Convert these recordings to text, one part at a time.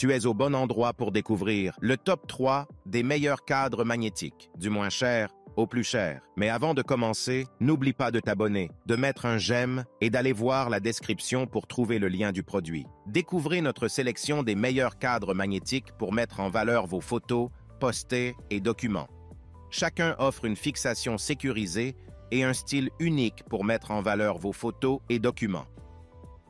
Tu es au bon endroit pour découvrir le top 3 des meilleurs cadres magnétiques, du moins cher au plus cher. Mais avant de commencer, n'oublie pas de t'abonner, de mettre un j'aime et d'aller voir la description pour trouver le lien du produit. Découvrez notre sélection des meilleurs cadres magnétiques pour mettre en valeur vos photos, posters et documents. Chacun offre une fixation sécurisée et un style unique pour mettre en valeur vos photos et documents.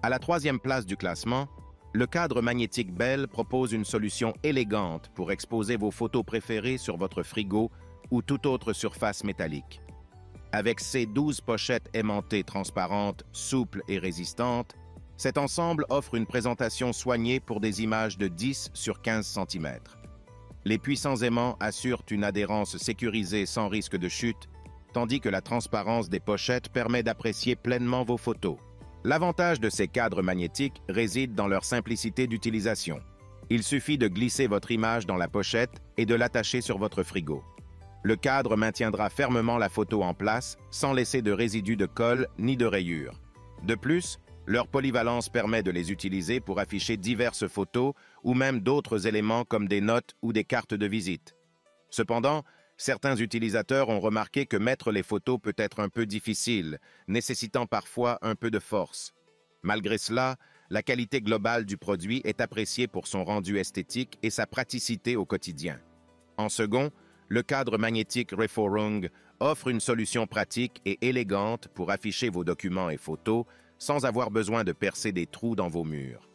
À la 3e place du classement, le cadre magnétique Belle propose une solution élégante pour exposer vos photos préférées sur votre frigo ou toute autre surface métallique. Avec ses 12 pochettes aimantées transparentes, souples et résistantes, cet ensemble offre une présentation soignée pour des images de 10 sur 15 cm. Les puissants aimants assurent une adhérence sécurisée sans risque de chute, tandis que la transparence des pochettes permet d'apprécier pleinement vos photos. L'avantage de ces cadres magnétiques réside dans leur simplicité d'utilisation. Il suffit de glisser votre image dans la pochette et de l'attacher sur votre frigo. Le cadre maintiendra fermement la photo en place, sans laisser de résidus de colle ni de rayures. De plus, leur polyvalence permet de les utiliser pour afficher diverses photos ou même d'autres éléments comme des notes ou des cartes de visite. Cependant, certains utilisateurs ont remarqué que mettre les photos peut être un peu difficile, nécessitant parfois un peu de force. Malgré cela, la qualité globale du produit est appréciée pour son rendu esthétique et sa praticité au quotidien. En second, le cadre magnétique Reforung offre une solution pratique et élégante pour afficher vos documents et photos sans avoir besoin de percer des trous dans vos murs.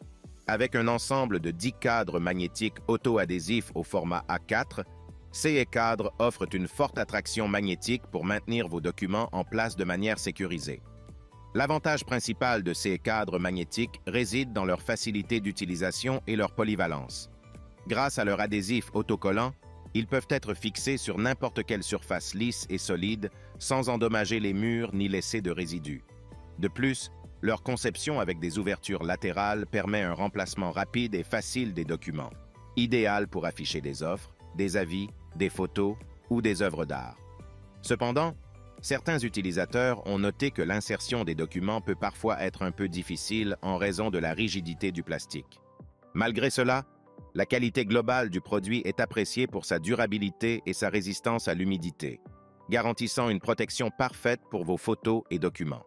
Avec un ensemble de 10 cadres magnétiques auto-adhésifs au format A4, ces cadres offrent une forte attraction magnétique pour maintenir vos documents en place de manière sécurisée. L'avantage principal de ces cadres magnétiques réside dans leur facilité d'utilisation et leur polyvalence. Grâce à leur adhésif autocollant, ils peuvent être fixés sur n'importe quelle surface lisse et solide, sans endommager les murs ni laisser de résidus. De plus, leur conception avec des ouvertures latérales permet un remplacement rapide et facile des documents, idéal pour afficher des offres, des avis, des photos ou des œuvres d'art. Cependant, certains utilisateurs ont noté que l'insertion des documents peut parfois être un peu difficile en raison de la rigidité du plastique. Malgré cela, la qualité globale du produit est appréciée pour sa durabilité et sa résistance à l'humidité, garantissant une protection parfaite pour vos photos et documents.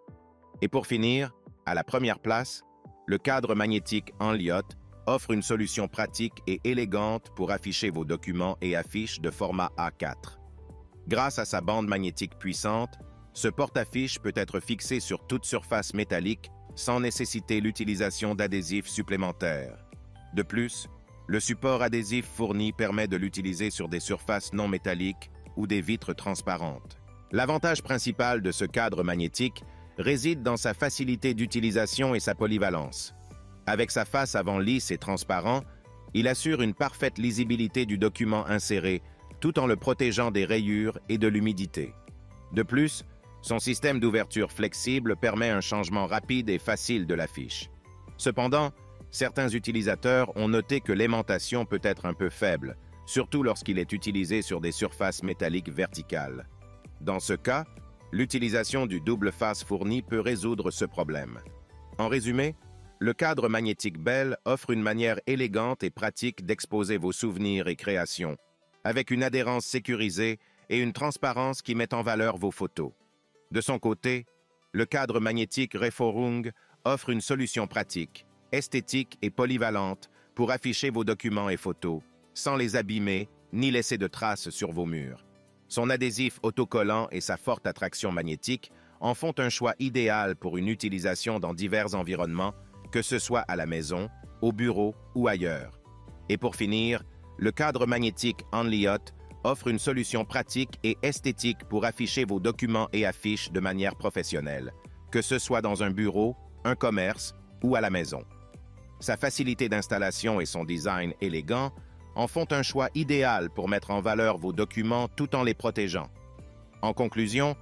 Et pour finir, à la 1e place, le cadre magnétique Anliote offre une solution pratique et élégante pour afficher vos documents et affiches de format A4. Grâce à sa bande magnétique puissante, ce porte-affiche peut être fixé sur toute surface métallique sans nécessiter l'utilisation d'adhésifs supplémentaires. De plus, le support adhésif fourni permet de l'utiliser sur des surfaces non métalliques ou des vitres transparentes. L'avantage principal de ce cadre magnétique réside dans sa facilité d'utilisation et sa polyvalence. Avec sa face avant lisse et transparent, il assure une parfaite lisibilité du document inséré, tout en le protégeant des rayures et de l'humidité. De plus, son système d'ouverture flexible permet un changement rapide et facile de l'affiche. Cependant, certains utilisateurs ont noté que l'aimantation peut être un peu faible, surtout lorsqu'il est utilisé sur des surfaces métalliques verticales. Dans ce cas, l'utilisation du double face fourni peut résoudre ce problème. En résumé, le cadre magnétique Belle offre une manière élégante et pratique d'exposer vos souvenirs et créations, avec une adhérence sécurisée et une transparence qui met en valeur vos photos. De son côté, le cadre magnétique Reforung offre une solution pratique, esthétique et polyvalente pour afficher vos documents et photos, sans les abîmer ni laisser de traces sur vos murs. Son adhésif autocollant et sa forte attraction magnétique en font un choix idéal pour une utilisation dans divers environnements, que ce soit à la maison, au bureau ou ailleurs. Et pour finir, le cadre magnétique Anliote offre une solution pratique et esthétique pour afficher vos documents et affiches de manière professionnelle, que ce soit dans un bureau, un commerce ou à la maison. Sa facilité d'installation et son design élégant en font un choix idéal pour mettre en valeur vos documents tout en les protégeant. En conclusion,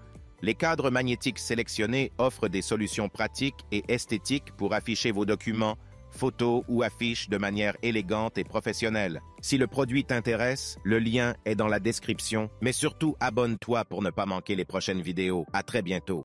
les cadres magnétiques sélectionnés offrent des solutions pratiques et esthétiques pour afficher vos documents, photos ou affiches de manière élégante et professionnelle. Si le produit t'intéresse, le lien est dans la description, mais surtout abonne-toi pour ne pas manquer les prochaines vidéos. À très bientôt.